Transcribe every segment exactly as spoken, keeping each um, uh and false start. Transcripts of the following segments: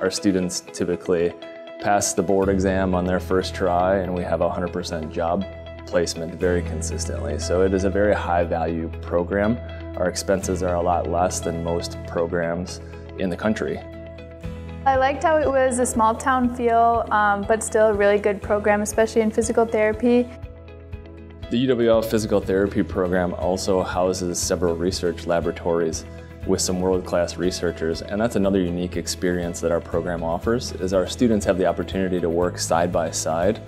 Our students typically pass the board exam on their first try, and we have one hundred percent job placement very consistently. So it is a very high value program. Our expenses are a lot less than most programs in the country. I liked how it was a small town feel, um, but still a really good program, especially in physical therapy. The U W L Physical Therapy Program also houses several research laboratories with some world-class researchers, and that's another unique experience that our program offers, is our students have the opportunity to work side by side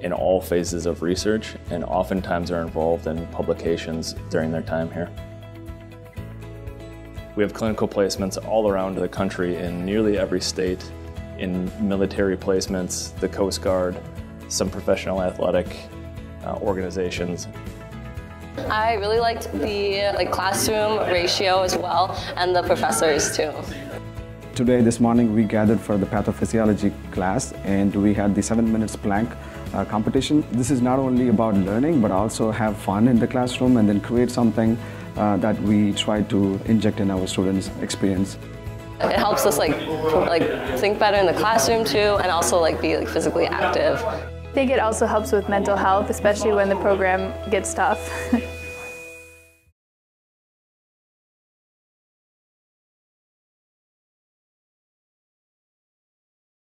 in all phases of research, and oftentimes are involved in publications during their time here. We have clinical placements all around the country in nearly every state, in military placements, the Coast Guard, some professional athletic uh, organizations. I really liked the like, classroom ratio as well, and the professors too. Today, this morning, we gathered for the pathophysiology class, and we had the seven minutes plank uh, competition. This is not only about learning, but also have fun in the classroom and then create something uh, that we try to inject in our students' experience. It helps us like, like think better in the classroom too, and also like be like, physically active. I think it also helps with mental health, especially when the program gets tough.